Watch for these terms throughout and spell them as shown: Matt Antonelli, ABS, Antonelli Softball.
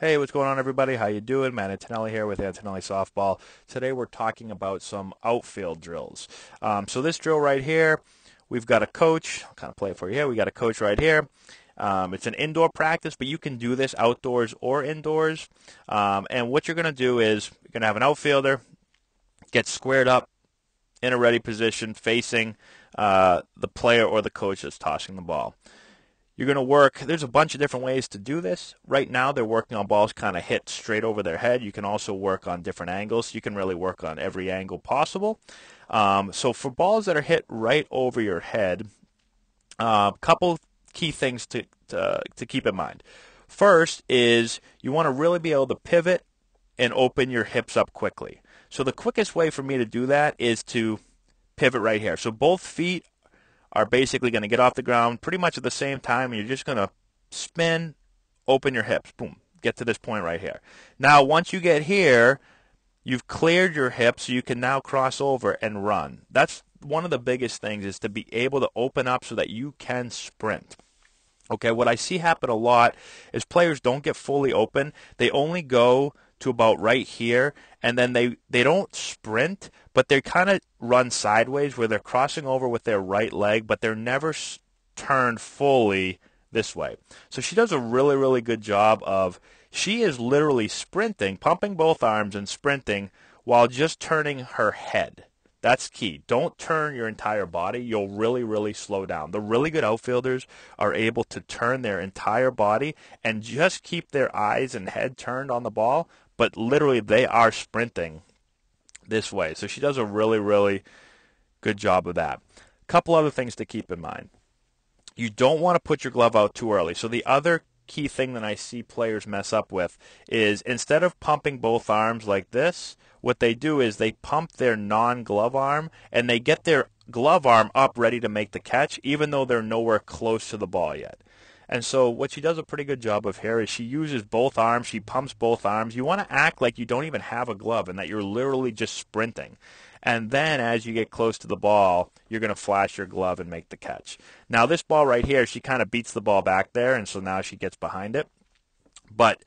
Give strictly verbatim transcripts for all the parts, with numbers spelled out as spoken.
Hey, what's going on, everybody? How you doing? Matt Antonelli here with Antonelli Softball. Today we're talking about some outfield drills. Um, so this drill right here, we've got a coach. I'll kind of play it for you here. We got a coach right here. Um, it's an indoor practice, but you can do this outdoors or indoors. Um, and what you're going to do is you're going to have an outfielder get squared up in a ready position facing uh, the player or the coach that's tossing the ball. You're going to work, there's a bunch of different ways to do this. Right now they're working on balls kind of hit straight over their head. You can also work on different angles. You can really work on every angle possible. Um, so for balls that are hit right over your head, a uh, couple key things to, to, to keep in mind. First is you want to really be able to pivot and open your hips up quickly. So the quickest way for me to do that is to pivot right here. So both feet are basically going to get off the ground pretty much at the same time, and you're just going to spin, open your hips, boom, get to this point right here. Now, once you get here, you've cleared your hips, so you can now cross over and run. That's one of the biggest things, is to be able to open up so that you can sprint. Okay, what I see happen a lot is players don't get fully open. They only go to about right here, and then they, they don't sprint, but they kind of run sideways where they're crossing over with their right leg, but they're never turned fully this way. So she does a really, really good job of, she is literally sprinting, pumping both arms and sprinting while just turning her head. That's key. Don't turn your entire body. You'll really, really slow down. The really good outfielders are able to turn their entire body and just keep their eyes and head turned on the ball, but literally they are sprinting this way. So she does a really, really good job of that. A couple other things to keep in mind. You don't want to put your glove out too early. So the other key thing that I see players mess up with is, instead of pumping both arms like this, what they do is they pump their non-glove arm, and they get their glove arm up ready to make the catch, even though they're nowhere close to the ball yet. And so what she does a pretty good job of here is she uses both arms, she pumps both arms. You want to act like you don't even have a glove and that you're literally just sprinting. And then as you get close to the ball, you're going to flash your glove and make the catch. Now this ball right here, she kind of beats the ball back there, and so now she gets behind it. But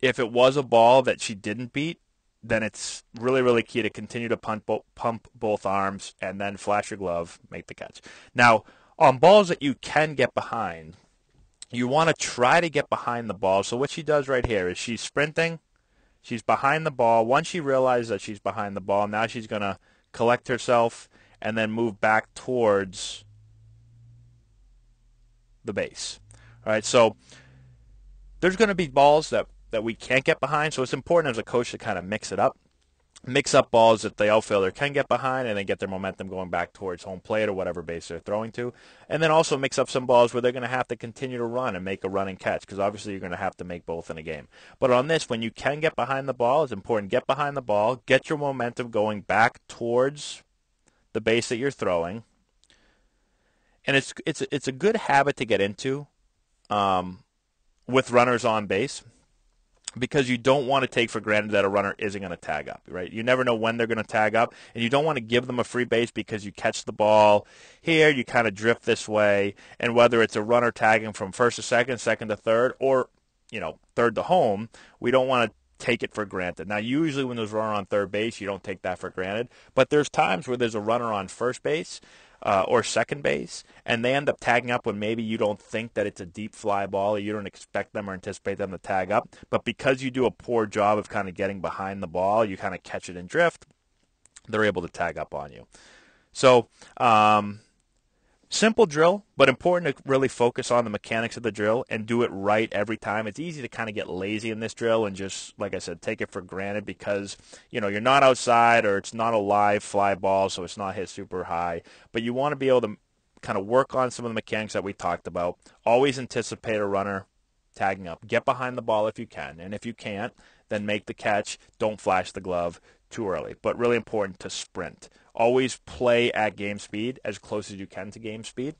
if it was a ball that she didn't beat, then it's really, really key to continue to pump, pump both arms and then flash your glove, make the catch. Now, on balls that you can get behind, you want to try to get behind the ball. So what she does right here is she's sprinting. She's behind the ball. Once she realizes that she's behind the ball, now she's going to collect herself and then move back towards the base. All right, so there's going to be balls that that we can't get behind, so it's important as a coach to kind of mix it up. Mix up balls that the outfielder can get behind and then get their momentum going back towards home plate or whatever base they're throwing to. And then also mix up some balls where they're going to have to continue to run and make a running catch, because obviously you're going to have to make both in a game. But on this, when you can get behind the ball, it's important. Get behind the ball. Get your momentum going back towards the base that you're throwing. And it's, it's, it's a good habit to get into um, with runners on base, because you don't want to take for granted that a runner isn't going to tag up, right? You never know when they're going to tag up, and you don't want to give them a free base because you catch the ball here, you kind of drift this way, and whether it's a runner tagging from first to second, second to third, or, you know, third to home, we don't want to take it for granted. Now, usually when there's a runner on third base, you don't take that for granted, but there's times where there's a runner on first base uh, or second base, and they end up tagging up when maybe you don't think that it's a deep fly ball, or you don't expect them or anticipate them to tag up, but because you do a poor job of kind of getting behind the ball, you kind of catch it in drift, they're able to tag up on you. So, um, simple drill, but important to really focus on the mechanics of the drill and do it right every time. It's easy to kind of get lazy in this drill and just, like I said, take it for granted because, you know, you're not outside or it's not a live fly ball, so it's not hit super high. But you want to be able to kind of work on some of the mechanics that we talked about. Always anticipate a runner tagging up. Get behind the ball if you can. And if you can't, then make the catch. Don't flash the glove too early. But really important to sprint. Always play at game speed, as close as you can to game speed.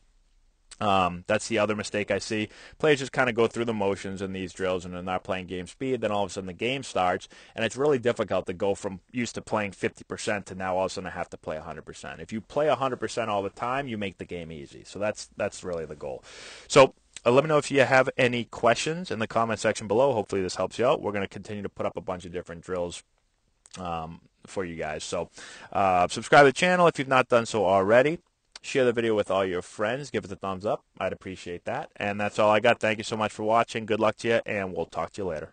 Um, that's the other mistake I see. Players just kind of go through the motions in these drills and they're not playing game speed. Then all of a sudden the game starts, and it's really difficult to go from used to playing fifty percent to now all of a sudden I have to play one hundred percent. If you play one hundred percent all the time, you make the game easy. So that's that's really the goal. So Uh, let me know if you have any questions in the comment section below. Hopefully this helps you out. We're going to continue to put up a bunch of different drills um, for you guys. So uh, subscribe to the channel if you've not done so already. Share the video with all your friends. Give us a thumbs up. I'd appreciate that. And that's all I got. Thank you so much for watching. Good luck to you, and we'll talk to you later.